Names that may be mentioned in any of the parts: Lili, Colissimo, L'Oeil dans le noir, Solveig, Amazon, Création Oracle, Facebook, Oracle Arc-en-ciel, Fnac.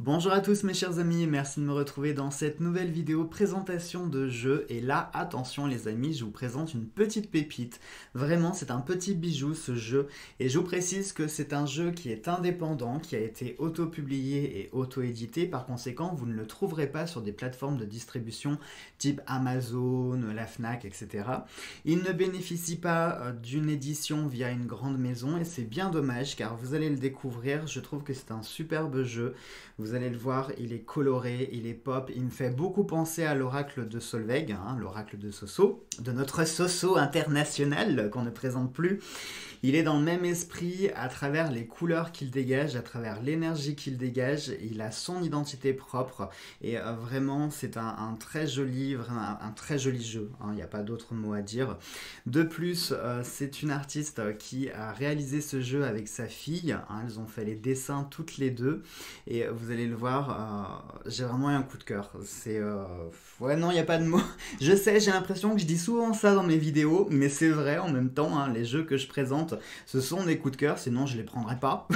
Bonjour à tous mes chers amis, merci de me retrouver dans cette nouvelle vidéo présentation de jeu. Et là, attention les amis, je vous présente une petite pépite. Vraiment, c'est un petit bijou ce jeu. Et je vous précise que c'est un jeu qui est indépendant, qui a été auto-publié et auto-édité. Par conséquent, vous ne le trouverez pas sur des plateformes de distribution type Amazon, la Fnac, etc. Il ne bénéficie pas d'une édition via une grande maison et c'est bien dommage car vous allez le découvrir. Je trouve que c'est un superbe jeu. Vous allez le voir, il est coloré, il est pop, il me fait beaucoup penser à l'oracle de Solveig, hein, l'oracle de Soso, de notre Soso international qu'on ne présente plus. Il est dans le même esprit à travers les couleurs qu'il dégage, à travers l'énergie qu'il dégage, il a son identité propre et vraiment c'est un très joli jeu, hein, il n'y a pas d'autre mot à dire. De plus, c'est une artiste qui a réalisé ce jeu avec sa fille, hein, elles ont fait les dessins toutes les deux et vous allez le voir, j'ai vraiment eu un coup de cœur. C'est... ouais, non, il n'y a pas de mots. Je sais, j'ai l'impression que je dis souvent ça dans mes vidéos, mais c'est vrai en même temps, hein, les jeux que je présente, ce sont des coups de cœur, sinon je ne les prendrais pas.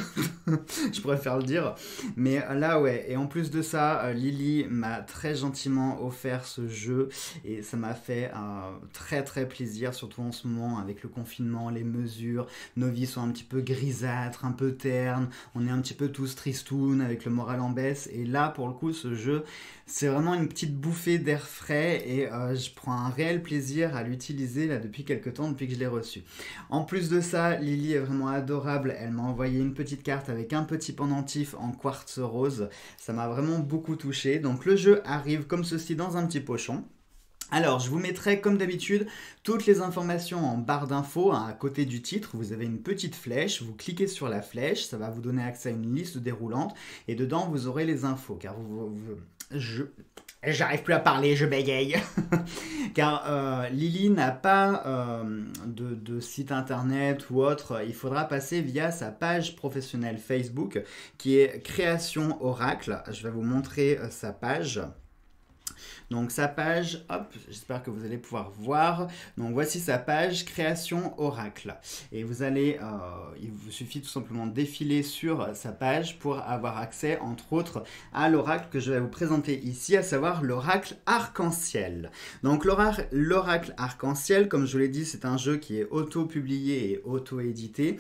Je préfère le dire. Mais là, ouais, et en plus de ça, Lili m'a très gentiment offert ce jeu, et ça m'a fait très très plaisir, surtout en ce moment, avec le confinement, les mesures, nos vies sont un petit peu grisâtres, un peu ternes, on est un petit peu tous tristounes, avec le moral en baisse, et là pour le coup ce jeu c'est vraiment une petite bouffée d'air frais et je prends un réel plaisir à l'utiliser là depuis quelques temps, depuis que je l'ai reçu. En plus de ça, Lili est vraiment adorable, elle m'a envoyé une petite carte avec un petit pendentif en quartz rose, ça m'a vraiment beaucoup touché. Donc le jeu arrive comme ceci dans un petit pochon. Alors, je vous mettrai, comme d'habitude, toutes les informations en barre d'infos, hein, à côté du titre. Vous avez une petite flèche, vous cliquez sur la flèche, ça va vous donner accès à une liste déroulante, et dedans, vous aurez les infos, car j'arrive plus à parler, je bégaye. Car Lili n'a pas de site internet ou autre. Il faudra passer via sa page professionnelle Facebook, qui est Création Oracle. Je vais vous montrer sa page. Donc sa page, hop, j'espère que vous allez pouvoir voir. Donc voici sa page Création Oracle. Et vous allez, il vous suffit tout simplement de défiler sur sa page pour avoir accès, entre autres, à l'oracle que je vais vous présenter ici, à savoir l'oracle arc-en-ciel. Donc l'oracle arc-en-ciel, comme je vous l'ai dit, c'est un jeu qui est auto-publié et auto-édité.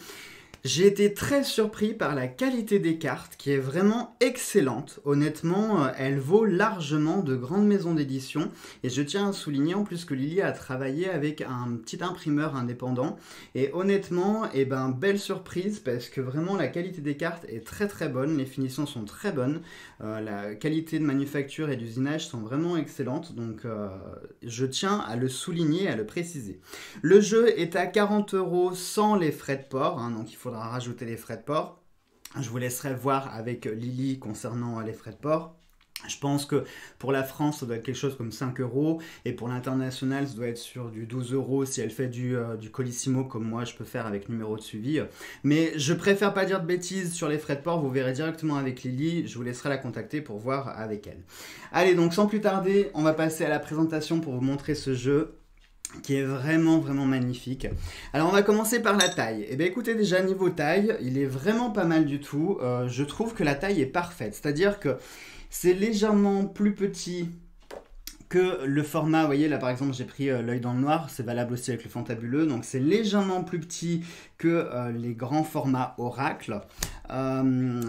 J'ai été très surpris par la qualité des cartes qui est vraiment excellente. Honnêtement, elle vaut largement de grandes maisons d'édition et je tiens à souligner en plus que Lili a travaillé avec un petit imprimeur indépendant et honnêtement, eh ben, belle surprise parce que vraiment la qualité des cartes est très très bonne, les finitions sont très bonnes, la qualité de manufacture et d'usinage sont vraiment excellentes donc je tiens à le souligner, à le préciser. Le jeu est à 40 € sans les frais de port, hein, donc il faut rajouter les frais de port. Je vous laisserai voir avec Lili concernant les frais de port. Je pense que pour la France, ça doit être quelque chose comme 5 € et pour l'international, ça doit être sur du 12 € si elle fait du Colissimo comme moi, je peux faire avec numéro de suivi. Mais je préfère pas dire de bêtises sur les frais de port, vous verrez directement avec Lili, je vous laisserai la contacter pour voir avec elle. Allez, donc sans plus tarder, on va passer à la présentation pour vous montrer ce jeu qui est vraiment vraiment magnifique. Alors on va commencer par la taille. Et bien écoutez, déjà niveau taille, il est vraiment pas mal du tout. Je trouve que la taille est parfaite, c'est-à-dire que c'est légèrement plus petit que le format, vous voyez là par exemple j'ai pris L'Oeil dans le noir, c'est valable aussi avec le Fantabuleux, donc c'est légèrement plus petit que les grands formats Oracle.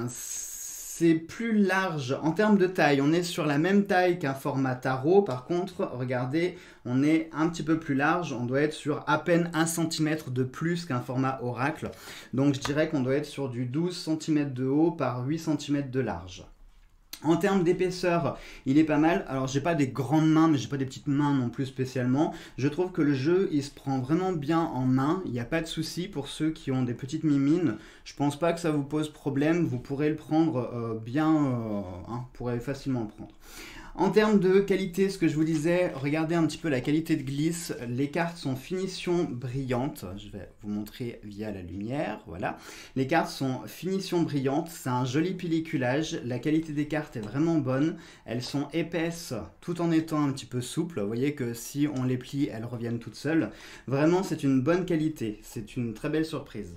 C'est plus large en termes de taille, on est sur la même taille qu'un format tarot, par contre, regardez, on est un petit peu plus large, on doit être sur à peine 1 cm de plus qu'un format oracle, donc je dirais qu'on doit être sur du 12 cm de haut par 8 cm de large. En termes d'épaisseur, il est pas mal. Alors, j'ai pas des grandes mains, mais j'ai pas des petites mains non plus spécialement. Je trouve que le jeu, il se prend vraiment bien en main. Il n'y a pas de souci pour ceux qui ont des petites mimines. Je pense pas que ça vous pose problème. Vous pourrez le prendre bien... hein, vous pourrez facilement le prendre. En termes de qualité, ce que je vous disais, regardez un petit peu la qualité de glisse. Les cartes sont finition brillante. Je vais vous montrer via la lumière, voilà. Les cartes sont finition brillante, c'est un joli pelliculage. La qualité des cartes est vraiment bonne. Elles sont épaisses tout en étant un petit peu souples. Vous voyez que si on les plie, elles reviennent toutes seules. Vraiment, c'est une bonne qualité. C'est une très belle surprise.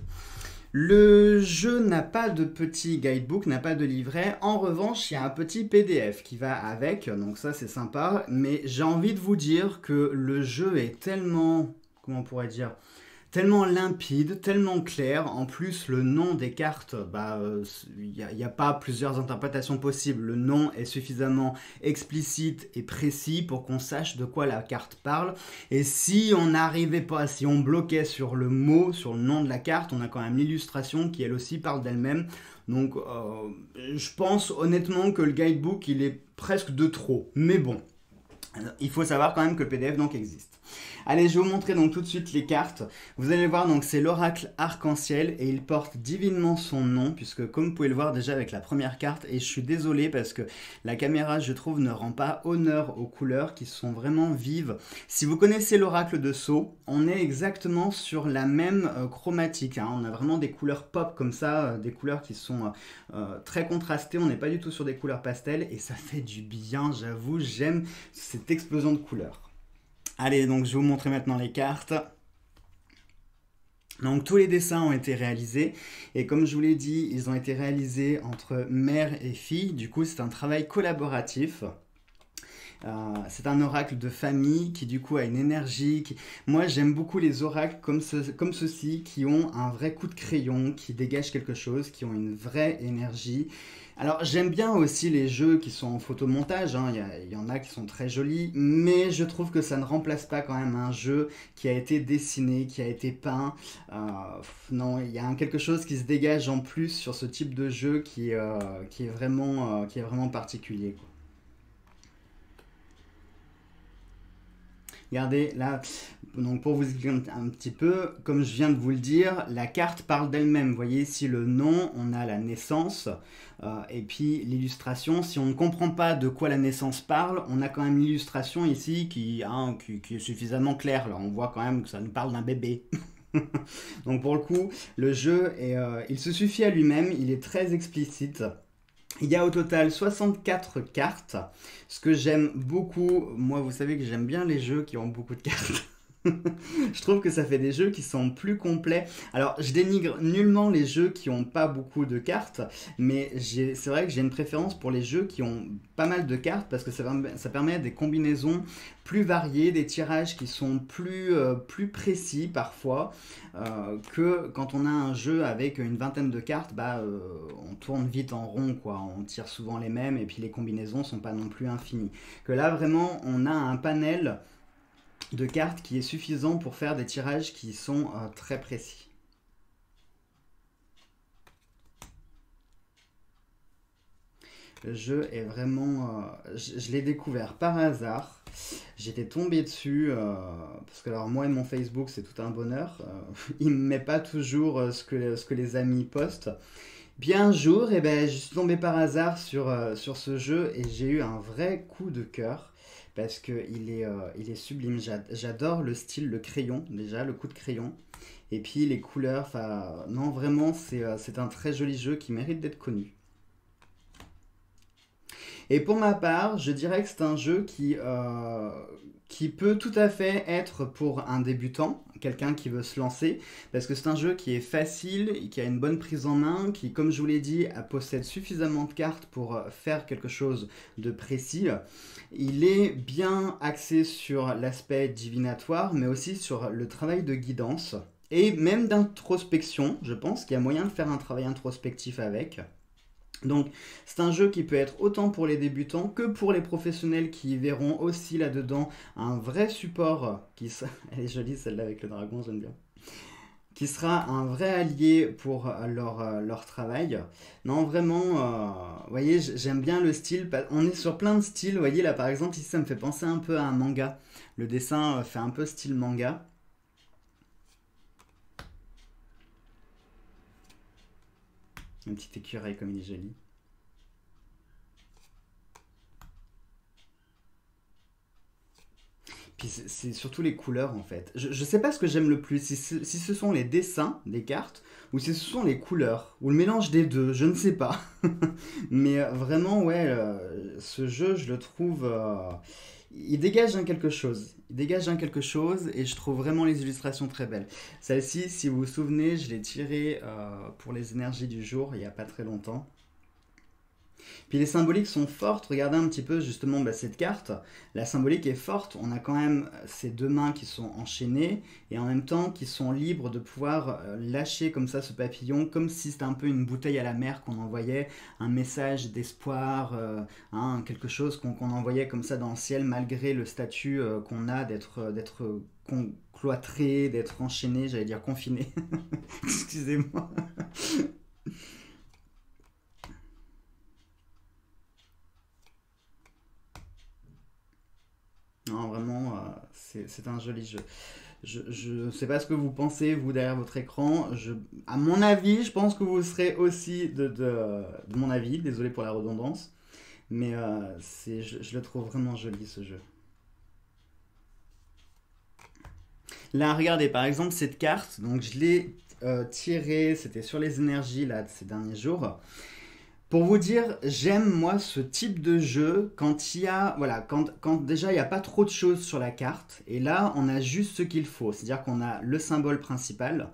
Le jeu n'a pas de petit guidebook, n'a pas de livret. En revanche, il y a un petit PDF qui va avec, donc ça c'est sympa. Mais j'ai envie de vous dire que le jeu est tellement, comment on pourrait dire, tellement limpide, tellement clair. En plus, le nom des cartes, il n'y a pas plusieurs interprétations possibles. Le nom est suffisamment explicite et précis pour qu'on sache de quoi la carte parle. Et si on n'arrivait pas, si on bloquait sur le mot, sur le nom de la carte, on a quand même l'illustration qui elle aussi parle d'elle-même. Donc, je pense honnêtement que le guidebook, il est presque de trop. Mais bon, il faut savoir quand même que le PDF donc existe. Allez, je vais vous montrer donc tout de suite les cartes. Vous allez voir, donc c'est l'oracle arc-en-ciel et il porte divinement son nom puisque, comme vous pouvez le voir déjà avec la première carte, et je suis désolé parce que la caméra, je trouve, ne rend pas honneur aux couleurs qui sont vraiment vives. Si vous connaissez l'oracle de Sceaux, on est exactement sur la même chromatique, hein. On a vraiment des couleurs pop comme ça, des couleurs qui sont très contrastées. On n'est pas du tout sur des couleurs pastel et ça fait du bien, j'avoue, j'aime cette explosion de couleurs. Allez, donc je vais vous montrer maintenant les cartes. Donc tous les dessins ont été réalisés et comme je vous l'ai dit, ils ont été réalisés entre mère et fille. Du coup, c'est un travail collaboratif. C'est un oracle de famille qui du coup a une énergie qui... Moi j'aime beaucoup les oracles comme ceux-ci qui ont un vrai coup de crayon, qui dégagent quelque chose, qui ont une vraie énergie. Alors j'aime bien aussi les jeux qui sont en photomontage, hein. Il y en a qui sont très jolis, mais je trouve que ça ne remplace pas quand même un jeu qui a été dessiné, qui a été peint. Non, il y a quelque chose qui se dégage en plus sur ce type de jeu qui est vraiment particulier, quoi. Regardez là, donc pour vous expliquer un petit peu, comme je viens de vous le dire, la carte parle d'elle-même. Vous voyez ici le nom, on a la naissance et puis l'illustration. Si on ne comprend pas de quoi la naissance parle, on a quand même l'illustration ici qui est suffisamment claire. Là, on voit quand même que ça nous parle d'un bébé. Donc pour le coup, le jeu, il se suffit à lui-même, il est très explicite. Il y a au total 64 cartes, ce que j'aime beaucoup. Moi, vous savez que j'aime bien les jeux qui ont beaucoup de cartes. Je trouve que ça fait des jeux qui sont plus complets. Alors, je dénigre nullement les jeux qui n'ont pas beaucoup de cartes, mais c'est vrai que j'ai une préférence pour les jeux qui ont pas mal de cartes parce que ça permet des combinaisons plus variées, des tirages qui sont plus précis parfois que quand on a un jeu avec une vingtaine de cartes, on tourne vite en rond, quoi. On tire souvent les mêmes et puis les combinaisons sont pas non plus infinies. Que là, vraiment, on a un panel de cartes qui est suffisant pour faire des tirages qui sont très précis. Le jeu est vraiment... je l'ai découvert par hasard. J'étais tombé dessus, parce que alors moi et mon Facebook, c'est tout un bonheur. Il ne me met pas toujours ce que les amis postent. Bien un jour, et je suis tombé par hasard sur ce jeu et j'ai eu un vrai coup de cœur. Parce qu'il est sublime. J'adore le style, le crayon, déjà, le coup de crayon. Et puis les couleurs, enfin, non, vraiment, c'est un très joli jeu qui mérite d'être connu. Et pour ma part, je dirais que c'est un jeu qui peut tout à fait être pour un débutant, quelqu'un qui veut se lancer, parce que c'est un jeu qui est facile, qui a une bonne prise en main, qui, comme je vous l'ai dit, possède suffisamment de cartes pour faire quelque chose de précis. Il est bien axé sur l'aspect divinatoire, mais aussi sur le travail de guidance, et même d'introspection. Je pense qu'il y a moyen de faire un travail introspectif avec. Donc c'est un jeu qui peut être autant pour les débutants que pour les professionnels qui y verront aussi là-dedans un vrai support qui sera... Elle est jolie celle-là avec le dragon, j'aime bien. Qui sera un vrai allié pour leur travail. Non, vraiment, vous voyez, j'aime bien le style. On est sur plein de styles. Vous voyez là par exemple, ici ça me fait penser un peu à un manga. Le dessin fait un peu style manga. Un petit écureuil comme il est joli. Puis c'est surtout les couleurs en fait. Je sais pas ce que j'aime le plus, si ce sont les dessins des cartes ou si ce sont les couleurs ou le mélange des deux, je ne sais pas. Mais vraiment ouais, ce jeu je le trouve... il dégage hein, quelque chose. Il dégage hein, quelque chose et je trouve vraiment les illustrations très belles. Celle-ci, si vous vous souvenez, je l'ai tirée pour les énergies du jour il n'y a pas très longtemps. Puis les symboliques sont fortes, regardez un petit peu justement bah, cette carte, la symbolique est forte, on a quand même ces deux mains qui sont enchaînées et en même temps qui sont libres de pouvoir lâcher comme ça ce papillon, comme si c'était un peu une bouteille à la mer qu'on envoyait, un message d'espoir, hein, quelque chose qu'on envoyait comme ça dans le ciel malgré le statut qu'on a d'être cloîtré, d'être enchaîné, j'allais dire confiné, excusez-moi. Non, vraiment, c'est un joli jeu. Je ne sais pas ce que vous pensez, vous, derrière votre écran. À mon avis, je pense que vous serez aussi de mon avis. Désolé pour la redondance. Mais je le trouve vraiment joli, ce jeu. Là, regardez, par exemple, cette carte. Donc, je l'ai tirée. C'était sur les énergies, là, de ces derniers jours. Pour vous dire, j'aime moi ce type de jeu quand il y a, voilà, quand déjà il n'y a pas trop de choses sur la carte et là on a juste ce qu'il faut, c'est-à-dire qu'on a le symbole principal.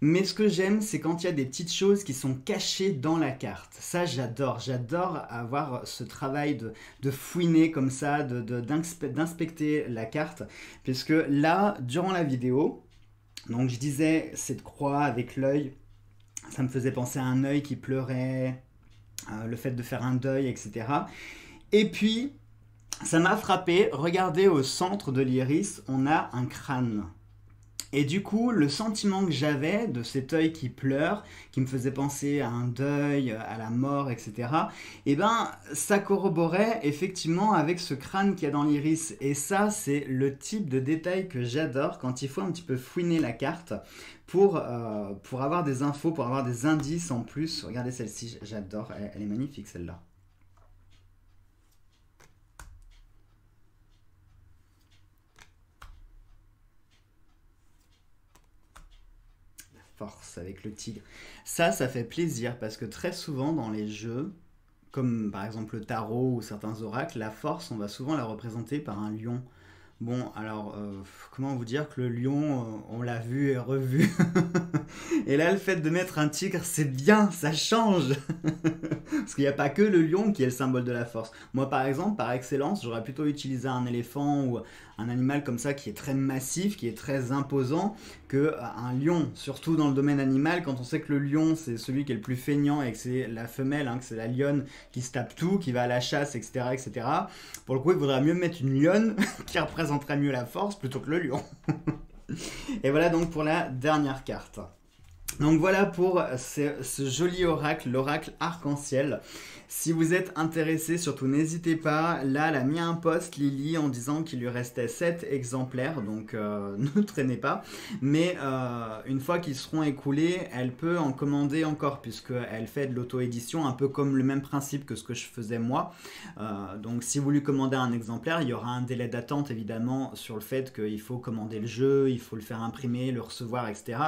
Mais ce que j'aime, c'est quand il y a des petites choses qui sont cachées dans la carte. Ça, j'adore. J'adore avoir ce travail de fouiner comme ça, d'inspecter la carte, puisque là, durant la vidéo, donc je disais cette croix avec l'œil, ça me faisait penser à un œil qui pleurait. Le fait de faire un deuil, etc. Et puis, ça m'a frappé, regardez au centre de l'iris, on a un crâne. Et du coup, le sentiment que j'avais de cet œil qui pleure, qui me faisait penser à un deuil, à la mort, etc., eh ben, ça corroborait effectivement avec ce crâne qu'il y a dans l'iris. Et ça, c'est le type de détail que j'adore quand il faut un petit peu fouiner la carte pour avoir des infos, pour avoir des indices en plus. Regardez celle-ci, j'adore, elle est magnifique celle-là. Force avec le tigre. Ça fait plaisir parce que très souvent dans les jeux, comme par exemple le tarot ou certains oracles, la force, on va souvent la représenter par un lion. Bon, alors, comment vous dire que le lion, on l'a vu et revu. Et là, le fait de mettre un tigre, c'est bien, ça change. Parce qu'il n'y a pas que le lion qui est le symbole de la force. Moi, par exemple, par excellence, j'aurais plutôt utilisé un éléphant ou un animal comme ça qui est très massif, qui est très imposant, qu'un lion. Surtout dans le domaine animal, quand on sait que le lion, c'est celui qui est le plus feignant et que c'est la femelle, hein, que c'est la lionne qui se tape tout, qui va à la chasse, etc., etc. Pour le coup, il vaudrait mieux mettre une lionne qui représente mieux la force plutôt que le lion. Et voilà donc pour la dernière carte. Donc voilà pour ce joli oracle, l'oracle arc-en-ciel. Si vous êtes intéressé, surtout n'hésitez pas. Là, elle a mis un post, Lili, en disant qu'il lui restait 7 exemplaires, donc ne traînez pas. Mais une fois qu'ils seront écoulés, elle peut en commander encore, puisqu'elle fait de l'auto-édition, un peu comme le même principe que ce que je faisais moi. Donc si vous lui commandez un exemplaire, il y aura un délai d'attente, évidemment, sur le fait qu'il faut commander le jeu, il faut le faire imprimer, le recevoir, etc.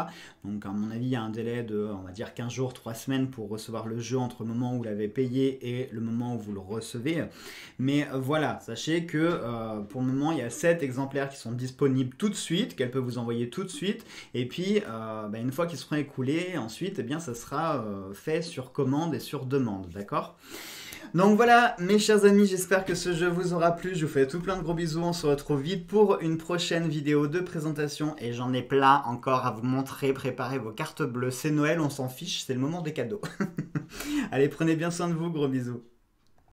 Donc à mon avis, il y a un délai de, on va dire, 15 jours, 3 semaines pour recevoir le jeu entre le moment où vous l'avez payé et le moment où vous le recevez. Mais voilà, sachez que pour le moment il y a 7 exemplaires qui sont disponibles tout de suite, qu'elle peut vous envoyer tout de suite, et puis bah, une fois qu'ils seront écoulés, ensuite eh bien ça sera fait sur commande et sur demande, d'accord? Donc voilà mes chers amis, j'espère que ce jeu vous aura plu, je vous fais tout plein de gros bisous, on se retrouve vite pour une prochaine vidéo de présentation et j'en ai plein encore à vous montrer, préparez vos cartes bleues, c'est Noël, on s'en fiche, c'est le moment des cadeaux. Allez, prenez bien soin de vous, gros bisous.